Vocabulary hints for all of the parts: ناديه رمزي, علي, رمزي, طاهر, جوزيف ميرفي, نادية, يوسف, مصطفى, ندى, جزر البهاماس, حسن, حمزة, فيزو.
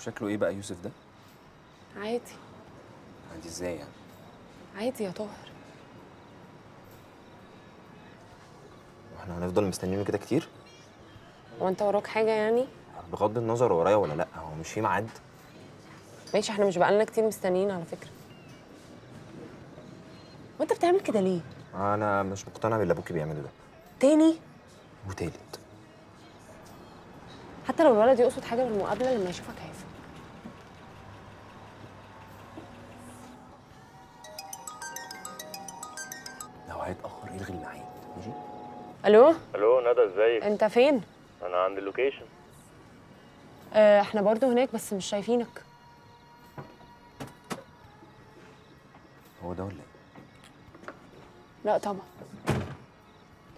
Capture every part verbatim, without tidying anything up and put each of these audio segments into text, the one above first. شكله ايه بقى يوسف ده؟ عادي. عادي ازاي يعني؟ عادي يا طاهر. واحنا هنفضل مستنيينه كده كتير؟ هو انت وراك حاجه يعني؟ بغض النظر ورايا ولا لا، هو مش في ميعاد؟ ماشي، احنا مش بقالنا كتير مستنيين على فكره. وانت بتعمل كده ليه؟ انا مش مقتنع باللي ابوكي بيعمله ده. تاني وتالت. حتى لو الولد يقصد حاجه بالمقابله لما يشوفك هيفهم. لو هيتاخر الغي الميعاد، ماشي؟ الو؟ الو ندى ازيك؟ انت فين؟ انا عند اللوكيشن. اه احنا برضو هناك بس مش شايفينك. هو ده ولا ايه؟ لا طبعا.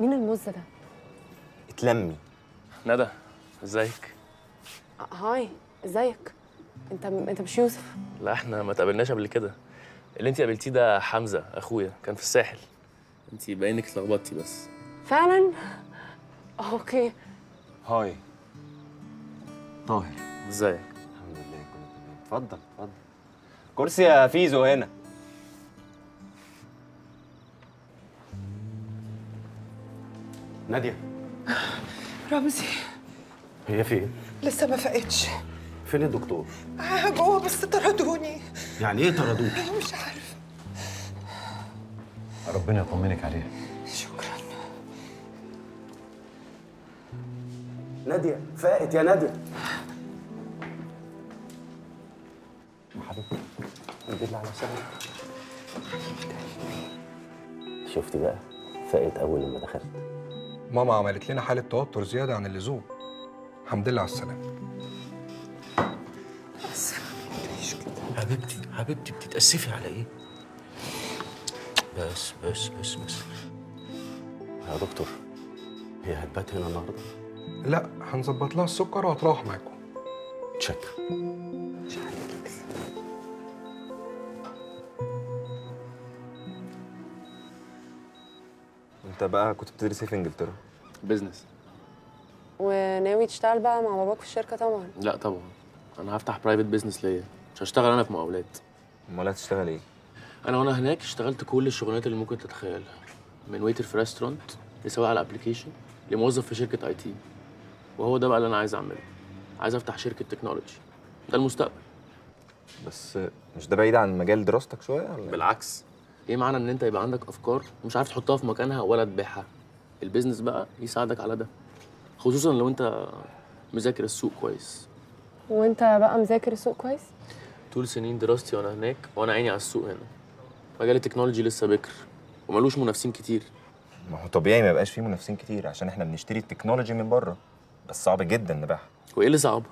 مين الموز ده؟ اتلمي. ندى ازيك؟ هاي ازيك؟ انت م... انت مش يوسف؟ لا احنا ما تقابلناش قبل كده. اللي انت قابلتيه ده حمزة اخويا، كان في الساحل. انت باين انك اتلخبطتي بس. فعلا؟ اوكي. هاي طاهر ازيك؟ الحمد لله كله تمام. اتفضل اتفضل. كرسي يا فيزو هنا. ناديه رمزي هي فين؟ لسه ما فاقتش. فين الدكتور؟ آه جوه بس طردوني. يعني ايه طردوك؟ مش عارف. ربنا يطمنك عليها. شكرا. ناديه فاقت يا ناديه. يا حبيبتي بالله على سلامتك. شفتي بقى فاقت اول لما دخلت. ماما عملت لنا حالة توتر زيادة عن اللزوم. الحمد لله على السلامة. اسفة. ليش كده؟ حبيبتي حبيبتي بتتأسفي على إيه؟ بس بس بس بس. يا دكتور هي هتبات هنا النهارده؟ لا هنظبط لها السكر وهتروح معاكم. تشكر. انت بقى كنت بتدرس ايه في انجلترا؟ بزنس. وناوي تشتغل بقى مع باباك في الشركه طبعا؟ لا طبعا، انا هفتح برايفت بزنس ليا، مش هشتغل انا في مقاولات. امال هتشتغل ايه؟ انا وانا هناك اشتغلت كل الشغلانات اللي ممكن تتخيلها، من ويتر في ريستورانت لسواق على الابلكيشن لموظف في شركه اي تي. وهو ده بقى اللي انا عايز اعمله، عايز افتح شركه تكنولوجي، ده المستقبل. بس مش ده بعيد عن مجال دراستك شويه ولا؟ بالعكس. ايه معنى ان انت يبقى عندك افكار مش عارف تحطها في مكانها ولا تبيعها؟ البيزنس بقى يساعدك على ده، خصوصا لو انت مذاكر السوق كويس. وانت بقى مذاكر السوق كويس؟ طول سنين دراستي وانا هناك وانا عيني على السوق هنا. مجال التكنولوجي لسه بكر ومالوش منافسين كتير. ما هو طبيعي ما يبقاش فيه منافسين كتير عشان احنا بنشتري التكنولوجي من بره، بس صعب جدا نبيعها. وايه اللي صعب؟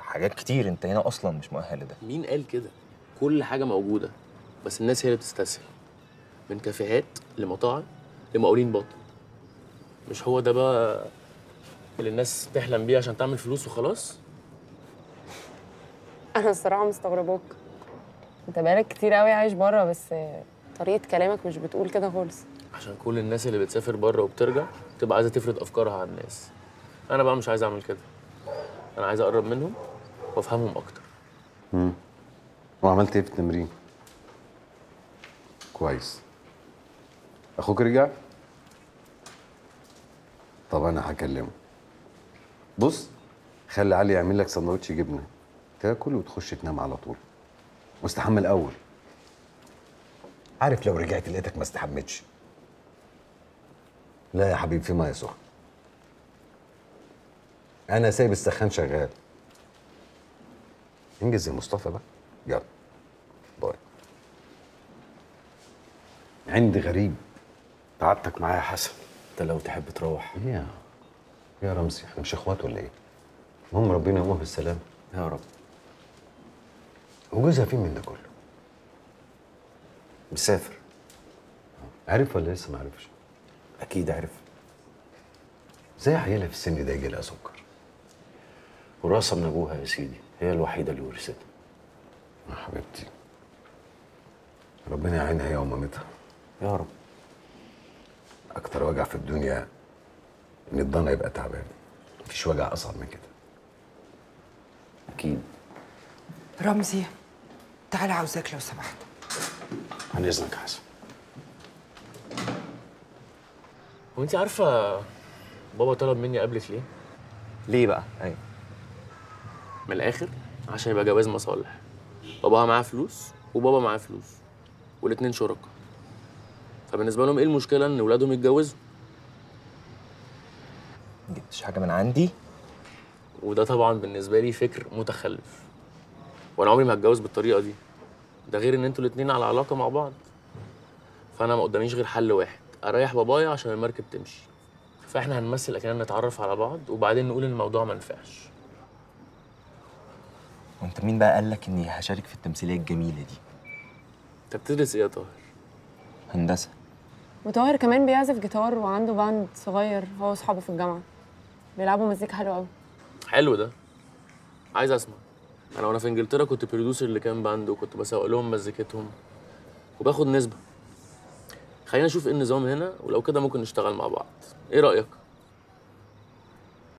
حاجات كتير انت هنا اصلا مش مؤهل لده. مين قال كده؟ كل حاجه موجوده بس الناس هي اللي بتستسهل، من كافيهات لمطاعم لمقاولين بطن. مش هو ده بقى اللي الناس تحلم بيه عشان تعمل فلوس وخلاص؟ انا الصراحه مستغرباك، انت بقالك كتير قوي عايش بره بس طريقه كلامك مش بتقول كده خالص. عشان كل الناس اللي بتسافر بره وبترجع تبقى عايزه تفرض افكارها على الناس. انا بقى مش عايز اعمل كده، انا عايز اقرب منهم وافهمهم اكتر. امم وعملت ايه في التمرين؟ كويس. اخوك رجع؟ طب انا هكلمه. بص خلي علي يعمل لك سندوتش جبنه تاكل وتخش تنام على طول، واستحمى الاول. عارف لو رجعت لقيتك ما استحمتش. لا يا حبيبي في ميه سخنه. انا سايب السخان شغال. انجز يا مصطفى بقى، يلا باي. عندي غريب. تعبتك معايا يا حسن. انت لو تحب تروح. ايه يا يا رمزي، احنا مش اخوات ولا ايه؟ المهم ربنا يقومها بالسلامه يا رب. وجوزها فين من ده كله؟ مسافر. عرف ولا لسه ما عرفش؟ اكيد عرف. ازاي عيالها في السن ده يجي لها سكر؟ وراثه من ابوها يا سيدي، هي الوحيده اللي ورثتها. يا حبيبتي ربنا يعينها هي ومامتها يا رب. اكتر وجع في الدنيا ان الضنا يبقى تعبان، مفيش وجع اصعب من كده. أكيد. رمزي تعالى، عاوزاك لو سمحت. عن إذنك يا حسن. هو أنت عارفة بابا طلب مني أقابلك ليه؟ ليه بقى؟ أيوه. من الآخر عشان يبقى جواز مصالح. باباها معاه فلوس وبابا معاه فلوس، والاتنين شركاء. فبالنسبة لهم إيه المشكلة إن ولادهم يتجوزوا؟ ما جبتش حاجة من عندي؟ وده طبعا بالنسبة لي فكر متخلف، وأنا عمري ما هتجوز بالطريقة دي. ده غير إن أنتوا الاتنين على علاقة مع بعض. فأنا ما قداميش غير حل واحد، أريح بابايا عشان المركب تمشي. فإحنا هنمثل أكننا نتعرف على بعض وبعدين نقول إن الموضوع ما نفعش. وأنت مين بقى قال لك إني هشارك في التمثيلية الجميلة دي؟ أنت بتدرس إيه يا طاهر؟ هندسة. وطاهر كمان بيعزف جيتار وعنده باند صغير هو وأصحابه في الجامعة. بيلعبوا مزيكا حلوة أوي. حلو ده. عايز أسمع. أنا وأنا في إنجلترا كنت بروديوسر اللي كان باند، وكنت بسوق لهم مزيكتهم وباخد نسبة. خلينا نشوف إيه النظام هنا، ولو كده ممكن نشتغل مع بعض. إيه رأيك؟